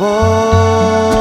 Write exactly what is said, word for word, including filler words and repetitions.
fall.